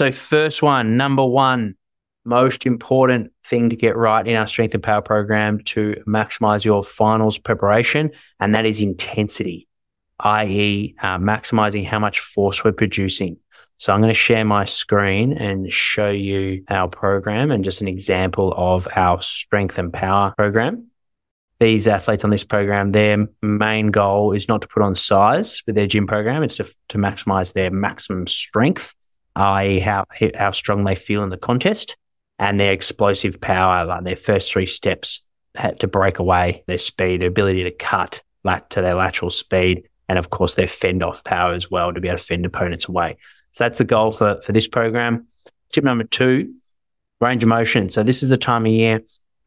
So first one, number one, most important thing to get right in our Strength and Power program to maximize your finals preparation, and that is intensity, i.e. maximizing how much force we're producing. So I'm going to share my screen and show you our program and just an example of our Strength and Power program. These athletes on this program, their main goal is not to put on size with their gym program. It's to maximize their maximum strength, i.e. how strong they feel in the contest, and their explosive power, like their first three steps to break away, their speed, their ability to cut to their lateral speed, and of course their fend-off power as well to be able to fend opponents away. So that's the goal for this program. Tip number two, range of motion. So this is the time of year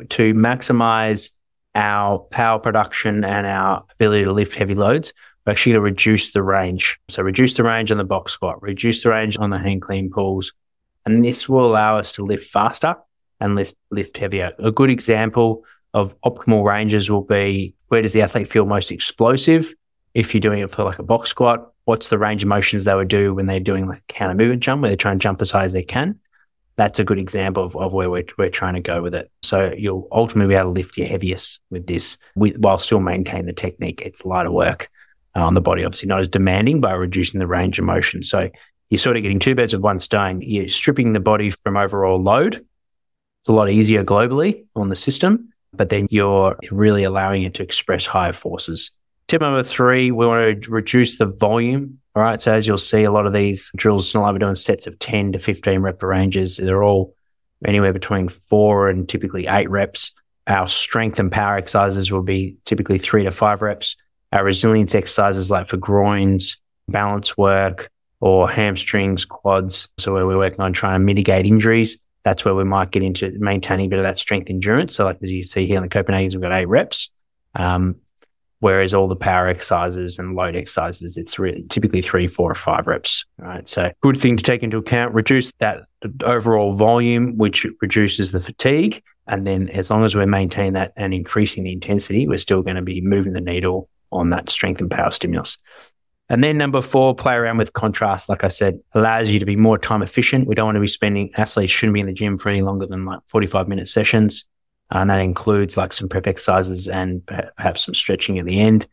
to maximize our power production and our ability to lift heavy loads. We're actually going to reduce the range. So reduce the range on the box squat, reduce the range on the hand clean pulls, and this will allow us to lift faster and lift heavier. A good example of optimal ranges will be, where does the athlete feel most explosive? If you're doing it for like a box squat, what's the range of motions they would do when they're doing like a counter movement jump, where they're trying to jump as high as they can? That's a good example of where we're trying to go with it. So you'll ultimately be able to lift your heaviest with this while still maintain the technique. It's lighter work on the body, obviously not as demanding, by reducing the range of motion. So you're sort of getting two birds with one stone. You're stripping the body from overall load. It's a lot easier globally on the system, but then you're really allowing it to express higher forces. Tip number three, we want to reduce the volume. All right, so as you'll see, a lot of these drills, it's not like we're doing sets of 10 to 15 rep ranges. They're all anywhere between 4 and typically 8 reps. Our strength and power exercises will be typically 3 to 5 reps. Our resilience exercises, like for groins, balance work, or hamstrings, quads, so where we're working on trying to mitigate injuries, that's where we might get into maintaining a bit of that strength endurance. So like as you see here in the Copenhagen's, we've got 8 reps. Whereas all the power exercises and load exercises, it's really typically 3, 4, or 5 reps, right? So good thing to take into account, reduce that overall volume, which reduces the fatigue. And then as long as we're maintaining that and increasing the intensity, we're still going to be moving the needle on that strength and power stimulus. And then number four, play around with contrast. Like I said, allows you to be more time efficient. We don't want to be athletes shouldn't be in the gym for any longer than like 45-minute sessions. And that includes like some prep exercises and perhaps some stretching at the end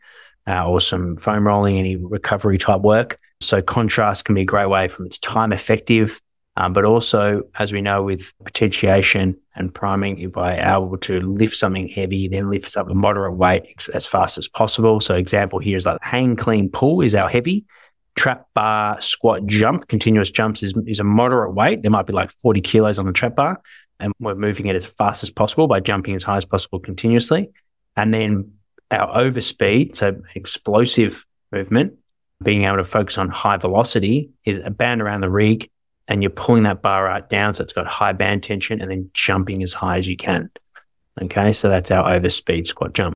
or some foam rolling, any recovery type work. So contrast can be a great way from its time effective, but also, as we know, with potentiation and priming, you're able to lift something heavy, then lift something moderate weight as fast as possible. So example here is like hang clean pull is our heavy. Trap bar squat jump, continuous jumps is a moderate weight. There might be like 40 kilos on the trap bar, and we're moving it as fast as possible by jumping as high as possible continuously. And then our overspeed, so explosive movement, being able to focus on high velocity, is a band around the rig, and you're pulling that bar right down, so it's got high band tension, and then jumping as high as you can. Okay, so that's our overspeed squat jump.